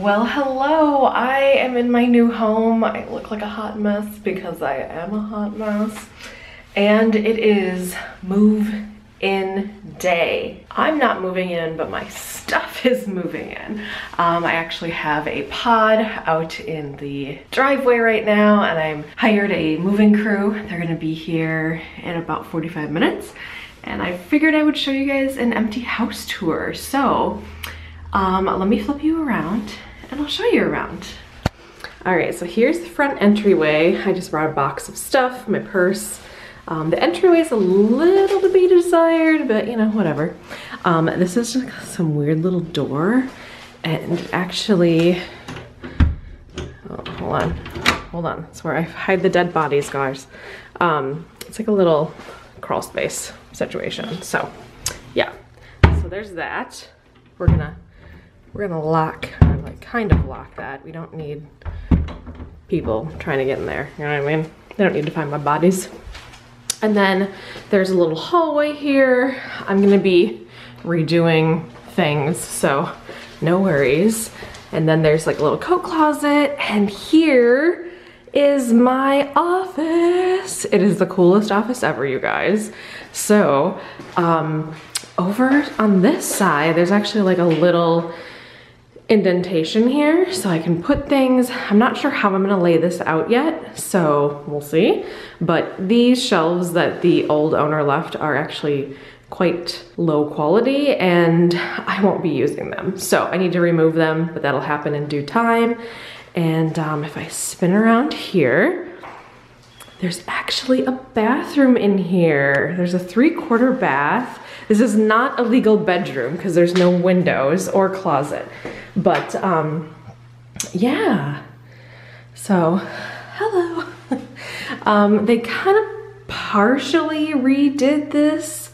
Well, hello, I am in my new home. I look like a hot mess because I am a hot mess. And it is move-in day. I'm not moving in, but my stuff is moving in. I actually have a pod out in the driveway right now, and I'm hired a moving crew. They're gonna be here in about 45 minutes. And I figured I would show you guys an empty house tour. So let me flip you around and I'll show you around. All right, so here's the front entryway. I just brought a box of stuff, my purse. The entryway is a little to be desired, but you know, whatever. This is just some weird little door. And actually, oh, hold on. That's where I hide the dead bodies, guys. It's like a little crawl space situation. So yeah, so there's that. We're gonna lock, like kind of lock that. We don't need people trying to get in there. You know what I mean? They don't need to find my bodies. And then there's a little hallway here. I'm gonna be redoing things, so no worries. And then there's like a little coat closet, and here is my office. It is the coolest office ever, you guys. So, over on this side, there's actually like a little indentation here, so I can put things. I'm not sure how I'm gonna lay this out yet, so we'll see. But these shelves that the old owner left are actually quite low quality and I won't be using them. So I need to remove them, but that'll happen in due time. And if I spin around here, there's actually a bathroom in here. There's a 3/4 bath. This is not a legal bedroom because there's no windows or closet. But yeah, so hello. They kind of partially redid this.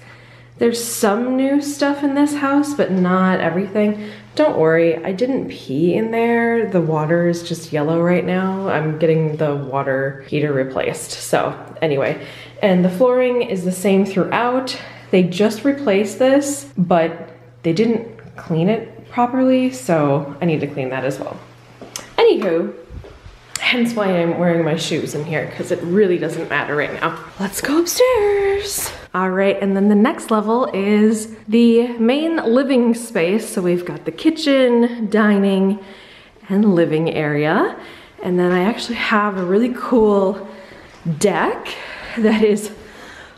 There's some new stuff in this house, but not everything. Don't worry, I didn't pee in there. The water is just yellow right now. I'm getting the water heater replaced. So anyway, and the flooring is the same throughout. They just replaced this, but they didn't clean it properly, so I need to clean that as well. Anywho, hence why I'm wearing my shoes in here, because it really doesn't matter right now. Let's go upstairs. All right, and then the next level is the main living space. So we've got the kitchen, dining, and living area. And then I actually have a really cool deck that is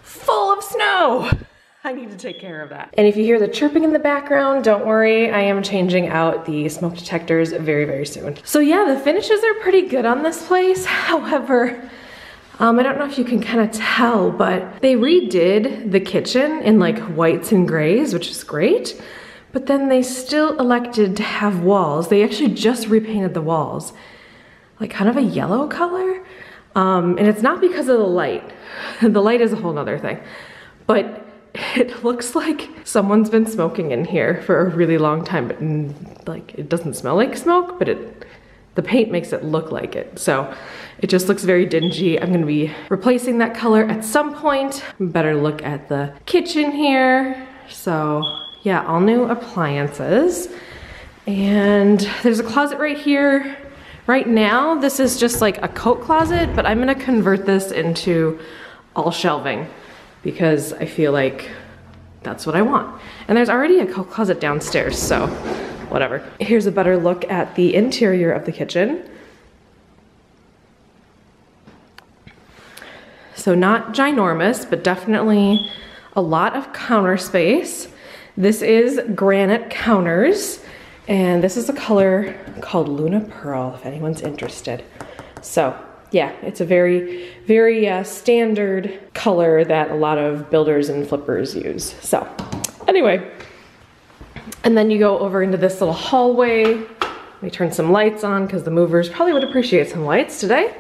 full of snow. I need to take care of that. And if you hear the chirping in the background, don't worry, I am changing out the smoke detectors very, very soon. So yeah, the finishes are pretty good on this place. However, I don't know if you can kind of tell, but they redid the kitchen in like whites and grays, which is great, but then they still elected to have walls. They actually just repainted the walls, like kind of a yellow color. And it's not because of the light. The light is a whole nother thing, but it looks like someone's been smoking in here for a really long time, but like it doesn't smell like smoke, but the paint makes it look like it. So it just looks very dingy. I'm gonna be replacing that color at some point. Better look at the kitchen here. So yeah, all new appliances. And there's a closet right here. Right now, this is just like a coat closet, but I'm gonna convert this into all shelving, because I feel like that's what I want. And there's already a coat closet downstairs, so whatever. Here's a better look at the interior of the kitchen. So not ginormous, but definitely a lot of counter space. This is granite counters, and this is a color called Luna Pearl, if anyone's interested. So yeah, it's a very, very standard color that a lot of builders and flippers use. So anyway, and then you go over into this little hallway. Let me turn some lights on because the movers probably would appreciate some lights today.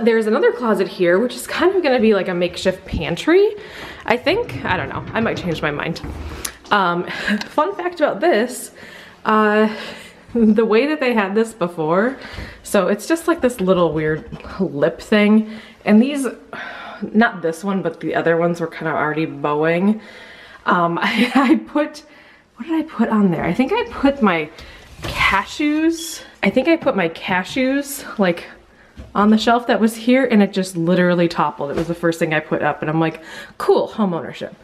There's another closet here, which is kind of gonna be like a makeshift pantry, I think. I don't know, I might change my mind. Fun fact about this, the way that they had this before, so it's just like this little weird lip thing, and these, not this one, but the other ones were kind of already bowing. I put, what did I put on there? I think I put my cashews. I think I put my cashews like on the shelf that was here and it just literally toppled. It was the first thing I put up and I'm like, cool, home ownership.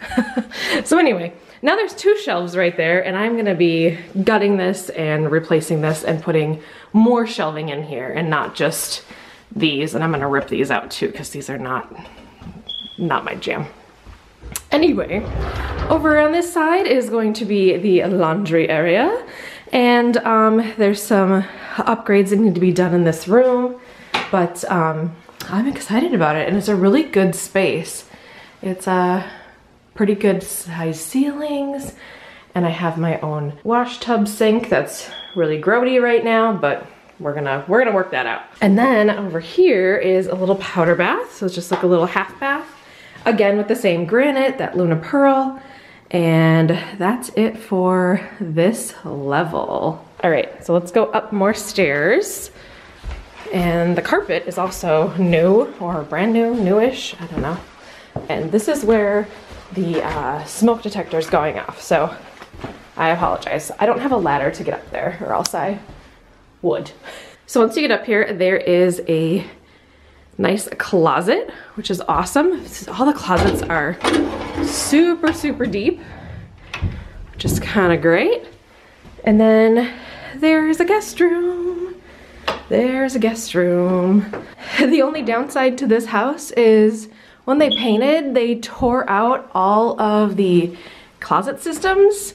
So anyway, now there's two shelves right there and I'm gonna be gutting this and replacing this and putting more shelving in here and not just these. And I'm gonna rip these out too because these are not my jam. Anyway, over on this side is going to be the laundry area and there's some upgrades that need to be done in this room. But I'm excited about it and it's a really good space. It's pretty good size ceilings and I have my own wash tub sink that's really grody right now, but we're gonna work that out. And then over here is a little powder bath. So it's just like a little half bath. Again with the same granite, that Luna Pearl. And that's it for this level. All right, so let's go up more stairs. And the carpet is also new or brand new, newish, I don't know. And this is where the smoke detector is going off. So I apologize. I don't have a ladder to get up there or else I would. So once you get up here, there is a nice closet, which is awesome. All the closets are super, super deep, which is kind of great. And then there's a guest room. There's a guest room. The only downside to this house is when they painted, they tore out all of the closet systems.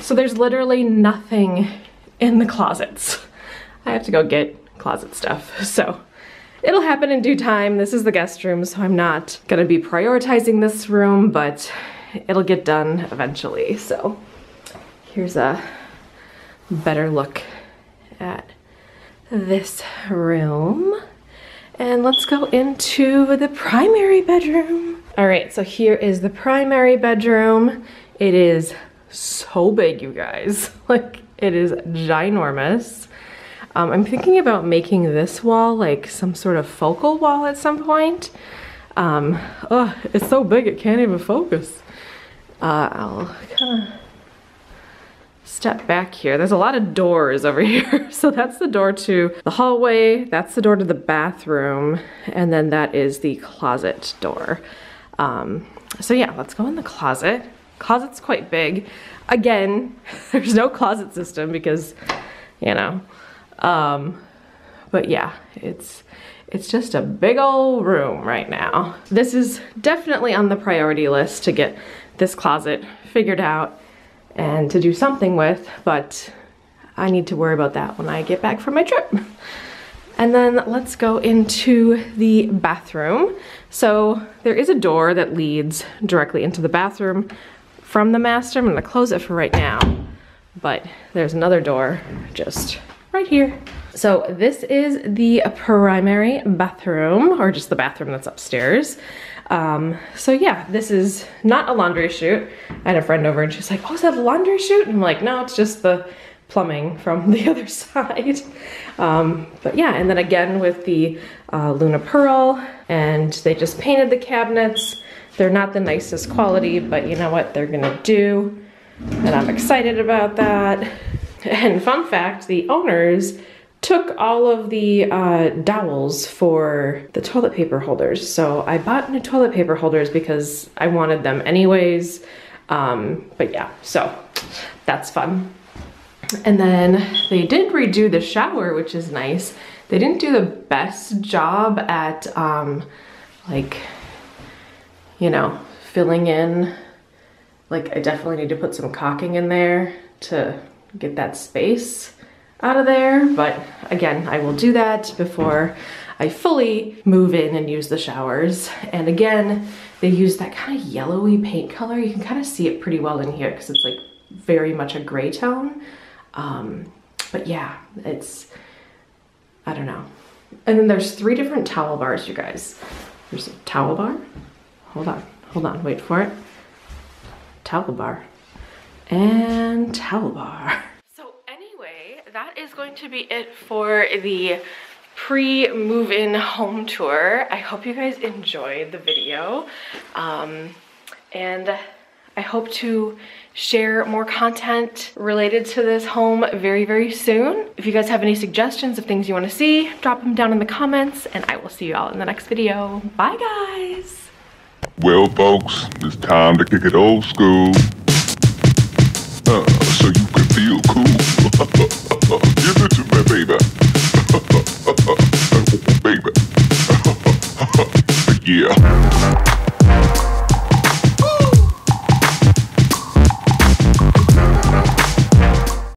So there's literally nothing in the closets. I have to go get closet stuff. So it'll happen in due time. This is the guest room, so I'm not gonna be prioritizing this room, but it'll get done eventually. So here's a better look at this room. And let's go into the primary bedroom. All right, so here is the primary bedroom. It is so big, you guys. Like, it is ginormous. I'm thinking about making this wall like some sort of focal wall at some point. Oh, it's so big it can't even focus. I'll kinda step back here. There's a lot of doors over here. So that's the door to the hallway, that's the door to the bathroom, and then that is the closet door. So yeah, let's go in the closet. Closet's quite big. Again, there's no closet system because, you know. But yeah, it's just a big old room right now. This is definitely on the priority list to get this closet figured out and to do something with, but I need to worry about that when I get back from my trip. And then let's go into the bathroom. So there is a door that leads directly into the bathroom from the master. I'm gonna close it for right now, but there's another door just right here. So this is the primary bathroom, or just the bathroom that's upstairs. So yeah, this is not a laundry chute. I had a friend over and she's like, oh, is that a laundry chute? And I'm like, no, it's just the plumbing from the other side. But yeah, and then again with the Luna Pearl, and they just painted the cabinets. They're not the nicest quality, but you know what they're gonna do. And I'm excited about that. And fun fact, the owners took all of the dowels for the toilet paper holders. So I bought new toilet paper holders because I wanted them anyways. But yeah, so that's fun. And then they did redo the shower, which is nice. They didn't do the best job at like, you know, filling in. Like, I definitely need to put some caulking in there to get that space out of there, but again, I will do that before I fully move in and use the showers. And again, they use that kind of yellowy paint color. You can kind of see it pretty well in here because it's like very much a gray tone. But yeah, it's, I don't know. And then there's three different towel bars, you guys. There's a towel bar. Hold on, wait for it. Towel bar. And towel bar. So anyway, that is going to be it for the pre-move-in home tour. I hope you guys enjoyed the video. And I hope to share more content related to this home very, very soon. If you guys have any suggestions of things you want to see, drop them down in the comments, and I will see you all in the next video. Bye, guys. Well, folks, it's time to kick it old school. So you can feel cool. Give it to me, baby. Baby. Yeah.